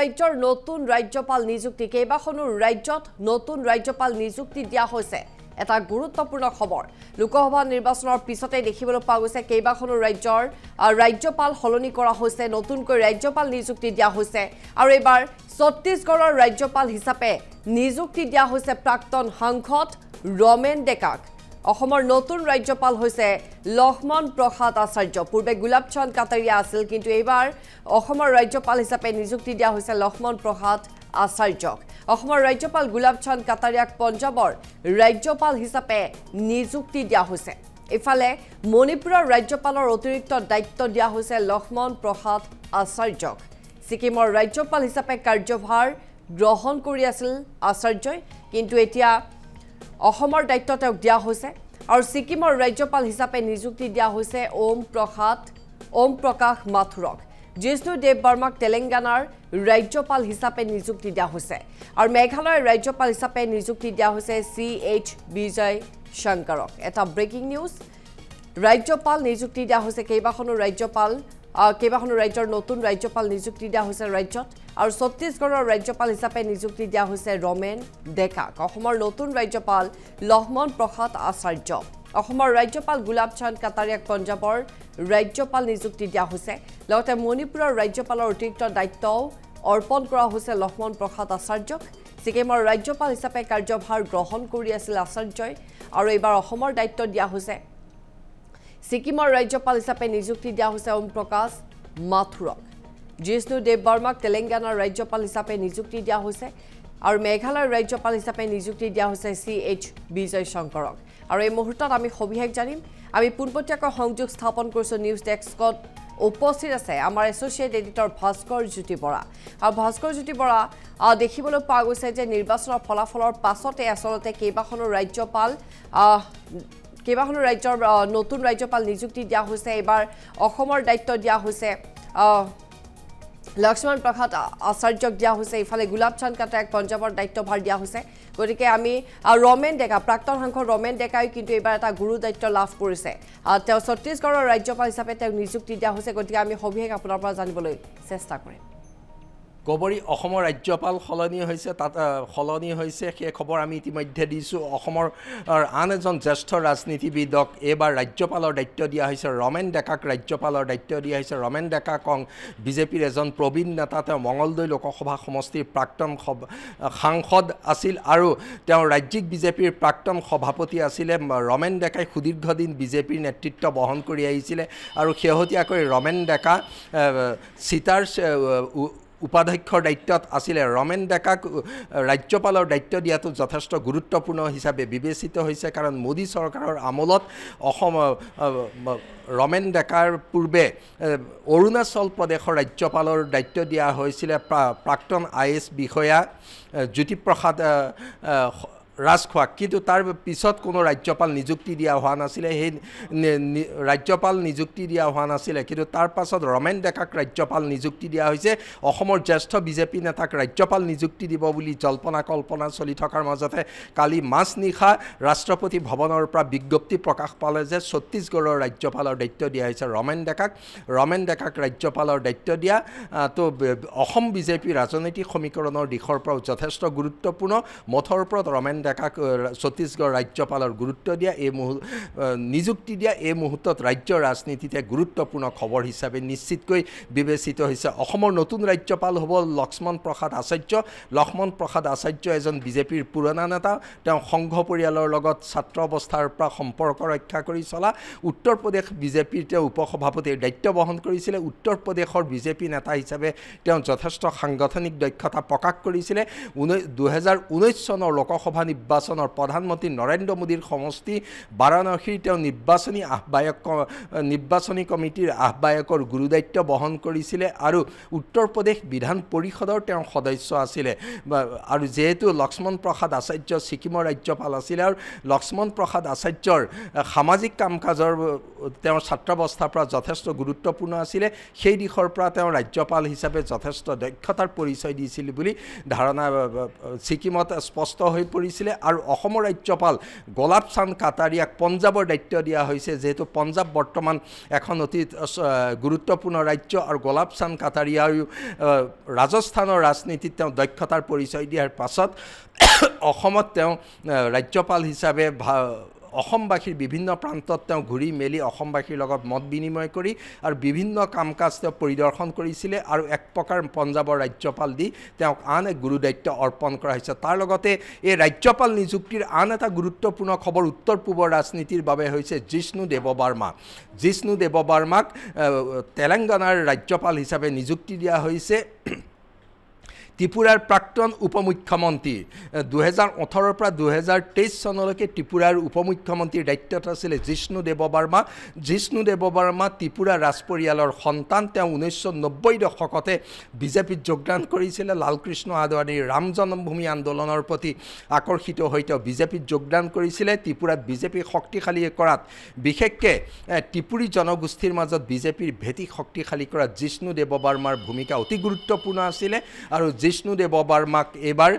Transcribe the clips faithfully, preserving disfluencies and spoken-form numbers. ৰাজ্যৰ নতুন ৰাজ্যপাল নিযুক্তি কেবাখনো ৰাজ্যত নতুন ৰাজ্যপাল নিযুক্তি দিয়া হৈছে এটা গুৰুত্বপূৰ্ণ খবৰ লোকসভা নিৰ্বাচনৰ পিছতে দেখিবলৈ পোৱা গৈছে কেবাখনো ৰাজ্যৰ ৰাজ্যপাল হলনি কৰা হৈছে নতুনকৈ ৰাজ্যপাল নিযুক্তি দিয়া হৈছে আৰু এবাৰ ছত্তীশগড়ৰ ৰাজ্যপাল হিচাপে নিযুক্তি দিয়া হৈছে প্ৰাক্তন সাংসদ ৰমেন ডেকাক অসমৰ নতুন ৰাজ্যপাল হৈছে লক্ষ্মণ প্ৰসাদ আচাৰ্য পূৰ্বে গুলাব চন্দ কাটাৰিয়া আছিল কিন্তু এবাৰ অসমৰ ৰাজ্যপাল হিচাপে নিযুক্তি দিয়া হৈছে লক্ষ্মণ প্ৰসাদ আচাৰ্যক অসমৰ ৰাজ্যপাল গুলাব চন্দ কাটাৰিয়াক পঞ্জাৱৰ ৰাজ্যপাল হিচাপে নিযুক্তি দিয়া হৈছে ইফালে মণিপুৰৰ ৰাজ্যপালৰ অতিৰিক্ত দায়িত্ব দিয়া হৈছে লক্ষ্মণ প্ৰসাদ আচাৰ্যক সিকিমৰ ৰাজ্যপাল হিচাপে কাৰ্যভাৰ গ্ৰহণ কৰি আছিল আচাৰ্যই কিন্তু এতিয়া অসমৰ দায়িত্ব তেওঁক দিয়া হৈছে আৰু সিকিমৰ ৰাজ্যপাল হিচাপে নিযুক্তি দিয়া হৈছে ওম প্ৰসাদ ওম প্ৰকাশ মাথুৰক জিষ্ণু দেৱ বৰ্মাক তেলেংগানাৰ ৰাজ্যপাল হিচাপে নিযুক্তি দিয়া হৈছে আৰু মেঘালয়ৰ ৰাজ্যপাল হিচাপে নিযুক্তি দিয়া হৈছে সি এইচ বিজয় শংকৰক এটা ব্ৰেকিং নিউজ ৰাজ্যপাল নিযুক্তি দিয়া হৈছে কেবাখনো ৰাজ্যপাল কেবাখনো ৰাজ্যৰ নতুন ৰাজ্যপাল নিযুক্তি দিয়া হৈছে ৰাজ্যত আৰু ছত্তীশগড়ৰ ৰাজ্যপাল হিচাপে নিযুক্তি দিয়া হৈছে ৰমেন ডেকা অসমৰ নতুন ৰাজ্যপাল লক্ষ্মণ প্ৰসাদ আচাৰ্য অসমৰ ৰাজ্যপাল গুলাব চন্দ কাটাৰিয়াক পঞ্জাৱৰ ৰাজ্যপাল নিযুক্তি দিয়া হৈছে লগতে মণিপুৰৰ ৰাজ্যপালৰ অতিৰিক্ত দায়িত্ব অৰ্পণ কৰা হৈছে লক্ষ্মণ প্ৰসাদ আচাৰ্যক সিকিমৰ ৰাজ্যপাল হিচাপে কাৰ্যভাৰ গ্ৰহণ কৰি আছিল আচাৰ্যই আৰু এবাৰ অসমৰ দায়িত্ব দিয়া হৈছে সিকিমৰ ৰাজ্যপাল হিচাপে নিযুক্তি দিয়া হৈছে ওম প্ৰকাশ মাথুৰক জিষ্ণু দেৱ বৰ্মাক তেলেংগানাৰ ৰাজ্যপাল হিচাপে নিযুক্তি দিয়া হৈছে আৰু মেঘালয়ৰ ৰাজ্যপাল হিচাপে নিযুক্তি দিয়া হৈছে সি এইচ বিজয় শংকৰক আৰু এই মুহূৰ্তত আমি সবিশেষ জানিম আমি পুনপটীয়াকৈ সংযোগ স্থাপন কৰিছো নিউজ ডেস্কত উপস্থিত আছে আমাৰ এছ'চিয়েট এডিটৰ ভাস্কৰ জ্যোতি বৰা আৰু ভাস্কৰ জ্যোতি বৰা দেখিবলৈ পোৱা গৈছে যে নিৰ্বাচনৰ ফলাফলৰ পাছতে আচলতে কেইবাখনো ৰাজ্যপাল কেইবাখনো ৰাজ্যৰ নতুন ৰাজ্যপাল নিযুক্তি দিয়া হৈছে এবাৰ অসমৰ দায়িত্ব দিয়া হৈছে লক্ষ্মণ প্ৰসাদ আচাৰ্যক দিয়া হৈছে ইফালে গুলাব চন্দ কাটাৰিয়াক পঞ্জাৱৰ দায়িত্বভাৰ দিয়া হৈছে গতিকে আমি ৰমেন ডেকা প্ৰাক্তন সাংসদ ৰমেন ডেকাই কিন্তু এবাৰ এটা গুৰু দায়িত্ব লাভ কৰিছে তেওঁ ছত্তীশগড়ৰ ৰাজ্যপাল হিচাপে তেওঁ নিযুক্তি দিয়া হৈছে গতিকে আমি সবিশেষ আপোনাৰ পৰা জানিবলৈ চেষ্টা কৰিম গবৰি অসমৰ ৰাজ্যপাল সলনি হৈছে তাত সলনি হৈছে সেই খবৰ আমি ইতিমধ্যে দিছোঁ অসমৰ আন এজন জ্যেষ্ঠ ৰাজনীতিবিদক এবাৰ ৰাজ্যপালৰ দায়িত্ব দিয়া হৈছে ৰমেন ডেকাক ৰাজ্যপালৰ দায়িত্ব দিয়া হৈছে ৰমেন ডেকা কং বিজেপিৰ এজন প্ৰবীণ নেতা তেওঁ মঙলদৈ লোকসভা সমষ্টিৰ প্ৰাক্তন সাংসদ আছিল আৰু তেওঁ ৰাজ্যিক বিজেপিৰ প্ৰাক্তন সভাপতি আছিলে ৰমেন ডেকাই সুদীৰ্ঘদিন বিজেপিৰ নেতৃত্ব বহন কৰি আহিছিলে আৰু শেহতীয়াকৈ ৰমেন ডেকা চিটাৰ উপাধ্যক্ষৰ দায়িত্বত আছিলে ৰমেন ডেকাক ৰাজ্যপালৰ দায়িত্ব দিয়াটো যথেষ্ট গুৰুত্বপূৰ্ণ হিচাপে বিবেচিত হৈছে কাৰণ মোদী চৰকাৰৰ আমোলত অসম ৰমেন ডেকাৰ পূৰ্বে অৰুণাচল প্ৰদেশৰ ৰাজ্যপালৰ দায়িত্ব দিয়া হৈছিলে প্ৰাক্তন আই এছ বিষয়া জ্যোতিপ্ৰসাদ ৰাজখোৱা কিন্তু তাৰ পিছত কোনো ৰাজ্যপাল নিযুক্তি দিয়া হোৱা নাছিলে সেই ৰাজ্যপাল নিযুক্তি দিয়া হোৱা নাছিলে কিন্তু তাৰ পাছত ৰমেন ডেকাক ৰাজ্যপাল নিযুক্তি দিয়া হৈছে অসমৰ জ্যেষ্ঠ বিজেপি নেতাক ৰাজ্যপাল নিযুক্তি দিব বুলি জল্পনা কল্পনা চলি থকাৰ মাজতে কালি মাজনিশা ৰাষ্ট্ৰপতি ভৱনৰ পৰা বিজ্ঞপ্তি প্ৰকাশ পালে যে ছত্তীশগড়ৰ ৰাজ্যপালৰ দায়িত্ব দিয়া হৈছে ৰমেন ডেকাক ৰমেন ডেকাক ৰাজ্যপালৰ দায়িত্ব দিয়া তো অসম বিজেপি ৰাজনৈতিক সমীকৰণৰ দিশৰ পৰাও যথেষ্ট গুৰুত্বপূৰ্ণ মঠৰ ওপৰত ৰমেন ডেকাক ছত্তীশগড় ৰাজ্যপালৰ গুৰুত্ব দিয়া এই মুহূৰ্তত নিযুক্তি দিয়া এই মুহূৰ্তত ৰাজ্য ৰাজনীতিতে গুৰুত্বপূৰ্ণ খবৰ হিচাপে নিশ্চিতকৈ বিবেচিত হৈছে অসমৰ নতুন ৰাজ্যপাল হ'ব লক্ষ্মণ প্ৰসাদ আচাৰ্য লক্ষ্মণ প্ৰসাদ আচাৰ্য এজন বিজেপিৰ পুৰণা নেতা তেওঁ সংঘ পৰিয়ালৰ লগত ছাত্ৰ অৱস্থাৰ পৰা সম্পৰ্ক ৰক্ষা কৰি চলা উত্তৰ প্ৰদেশ বিজেপিৰ তেওঁ উপসভাপতিৰ দায়িত্ব বহন কৰিছিলে উত্তৰ প্ৰদেশৰ বিজেপি নেতা হিচাপে তেওঁ যথেষ্ট সাংগঠনিক দক্ষতা প্ৰকাশ কৰিছিলে দুহেজাৰ ঊনৈছ চনৰ লোকসভা নিৰ্বাচনৰ প্ৰধানমন্ত্ৰী নৰেন্দ্ৰ মোদীৰ সমষ্টি বাৰাণসীৰ তেওঁ নিৰ্বাচনী আহ্বায়ক নিৰ্বাচনী কমিটিৰ আহ্বায়কৰ গুৰুদায়িত্ব বহন কৰিছিলে আৰু উত্তৰ প্ৰদেশ বিধান পৰিষদৰ তেওঁ সদস্য আছিলে আৰু যিহেতু লক্ষ্মণ প্ৰসাদ আচাৰ্য ছিকিমৰ ৰাজ্যপাল আছিলে আৰু লক্ষ্মণ প্ৰসাদ আচাৰ্যৰ সামাজিক কাম কাজৰ তেওঁৰ ছাত্ৰাৱস্থাৰ পৰা যথেষ্ট গুৰুত্বপূৰ্ণ আছিলে সেই দিশৰ পৰা তেওঁ ৰাজ্যপাল হিচাপে যথেষ্ট দক্ষতাৰ পৰিচয় দিছিল বুলি ধাৰণা ছিকিমত স্পষ্ট হৈ পৰিছিল কৰিলে আৰু অসমৰ ৰাজ্যপাল গোলাব চান্দ কাটাৰিয়াক পঞ্জাবৰ দায়িত্ব দিয়া হৈছে যেহেতু পঞ্জাব বৰ্তমান এখন অতি গুৰুত্বপূৰ্ণ ৰাজ্য আৰু গোলাব চান্দ কাটাৰিয়াৰ ৰাজস্থানৰ ৰাজনীতিত তেওঁ দক্ষতাৰ পৰিচয় দিয়াৰ পাছত অসমত তেওঁ ৰাজ্যপাল হিচাপে অসমবাসীৰ বিভিন্ন প্ৰান্তত তেওঁ ঘুৰি মেলি অসমবাসীৰ লগত মত বিনিময় কৰি আৰু বিভিন্ন কামকাজ তেওঁ পৰিদৰ্শন কৰিছিল আৰু এক প্ৰকাৰ পঞ্জাবৰ ৰাজ্যপাল দি তেওঁক আন এক গুৰু দায়িত্ব অৰ্পণ কৰা হৈছে তাৰ লগতে এই ৰাজ্যপাল নিযুক্তিৰ আন এটা গুৰুত্বপূৰ্ণ খবৰ উত্তৰ পূবৰ ৰাজনীতিৰ বাবে হৈছে জিষ্ণু দেৱ বৰ্মা জিষ্ণু দেৱ বৰ্মাক তেলেংগানাৰ ৰাজ্যপাল হিচাপে নিযুক্তি দিয়া হৈছে ত্ৰিপুৰাৰ প্ৰাক্তন উপমুখ্যমন্ত্ৰী দুই হাজাৰ আঠাৰো পৰা দুই হাজাৰ তেইশ চনলৈকে ত্ৰিপুৰাৰ উপমুখ্যমন্ত্ৰীৰ দায়িত্বত আছিল জিষ্ণু দেৱ বৰ্মা জিষ্ণু দেৱ বৰ্মা ত্ৰিপুৰা ৰাজপৰিয়ালৰ সন্তান তেওঁ উনৈশ নব্বৈ দশকতে বিজেপিত যোগদান কৰিছিল লালকৃষ্ণ আদৱানীৰ ৰাম জন্মভূমি আন্দোলনৰ প্ৰতি আকৰ্ষিত হৈ তেওঁ বিজেপিত যোগদান কৰিছিল ত্ৰিপুৰাত বিজেপি শক্তিশালী কৰাত বিশেষকৈ ত্ৰিপুৰী জনগোষ্ঠীৰ মাজত বিজেপিৰ ভেটি শক্তিশালী কৰাত জিষ্ণু দেৱ বৰ্মাৰ ভূমিকা অতি গুৰুত্বপূৰ্ণ আছিল আৰু জিষ্ণু দেৱ বৰ্মাক এবাৰ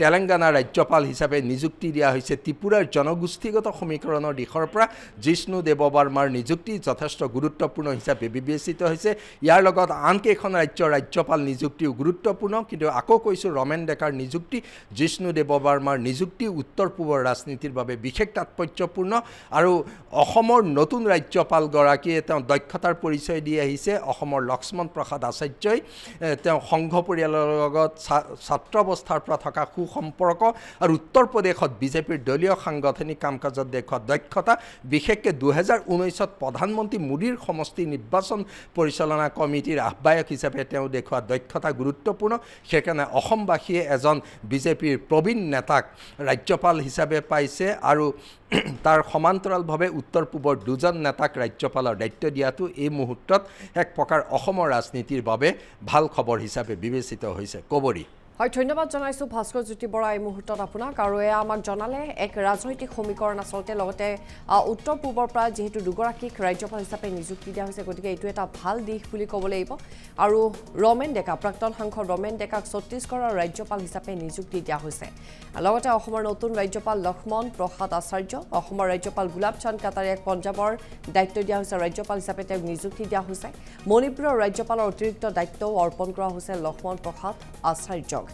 তেলেংগানা ৰাজ্যপাল হিচাপে নিযুক্তি দিয়া হৈছে ত্ৰিপুৰাৰ জনগোষ্ঠীগত সমীকৰণৰ দিশৰ পৰা জিষ্ণু দেৱ বৰ্মাৰ নিযুক্তি যথেষ্ট গুৰুত্বপূৰ্ণ হিচাপে বিবেচিত হৈছে ইয়াৰ লগত আন কেইখন ৰাজ্যৰ ৰাজ্যপাল নিযুক্তিও গুৰুত্বপূৰ্ণ কিন্তু আকৌ কৈছো ৰমেন ডেকাৰ নিযুক্তি জিষ্ণু দেৱ বৰ্মাৰ নিযুক্তি উত্তৰ পূবৰ ৰাজনীতিৰ বাবে বিশেষ তাৎপৰ্যপূৰ্ণ আৰু অসমৰ নতুন ৰাজ্যপাল গৰাকীয়ে তেওঁ দক্ষতাৰ পৰিচয় দি আহিছে অসমৰ লক্ষ্মণ প্ৰসাদ আচাৰ্যই তেওঁ সংঘ পৰিয়ালৰ লগত ছাত্ৰ অৱস্থাৰ পৰা থকা সু সম্পৰ্ক আৰু উত্তৰ প্ৰদেশত বিজেপিৰ দলীয় সাংগঠনিক কামকাজত দেখুৱা দক্ষতা বিশেষকৈ দুই হাজাৰ উনৈশ ত প্ৰধানমন্ত্ৰী মোদীৰ সমষ্টি নিৰ্বাচন পৰিচালনা কমিটিৰ আহ্বায়ক হিচাপে তেওঁ দেখুৱা দক্ষতা গুৰুত্বপূৰ্ণ সেইকাৰণে অসমবাসীয়ে এজন বিজেপিৰ প্ৰবীণ নেতাক ৰাজ্যপাল হিচাপে পাইছে আৰু তাৰ সমান্তৰালভাৱে উত্তৰ পূবৰ দুজন নেতাক ৰাজ্যপালৰ দায়িত্ব দিয়াটো এই মুহূৰ্তত এক প্ৰকাৰ অসমৰ ৰাজনীতিৰ বাবে ভাল খবৰ হিচাপে বিবেচিত হৈছে কবৰি হয় ধন্যবাদ জনাইছো ভাস্কৰ জ্যোতি বৰা এই মুহূৰ্তত আপোনাক আৰু এ আমাক জনালে এক ৰাজনৈতিক সমীকৰণ আচলতে লগতে উত্তৰ পূবৰ পৰা যেহেতু দুগৰাকীক ৰাজ্যপাল হিচাপে নিযুক্তি দিয়া হৈছে গতিকে এইটো এটা ভাল দিশ বুলি ক'ব লাগিব আৰু ৰমেন ডেকা প্ৰাক্তন সাংসদ ৰমেন ডেকাক ছত্তীশগড়ৰ ৰাজ্যপাল হিচাপে নিযুক্তি দিয়া হৈছে লগতে অসমৰ নতুন ৰাজ্যপাল লক্ষ্মণ প্ৰসাদ আচাৰ্য অসমৰ ৰাজ্যপাল গোলাব চান্দ কাটাৰিয়াক পঞ্জাবৰ দায়িত্ব দিয়া হৈছে ৰাজ্যপাল হিচাপে তেওঁক নিযুক্তি দিয়া হৈছে মণিপুৰৰ ৰাজ্যপালৰ অতিৰিক্ত দায়িত্বও অৰ্পণ কৰা হৈছে লক্ষ্মণ প্ৰসাদ আচাৰ্য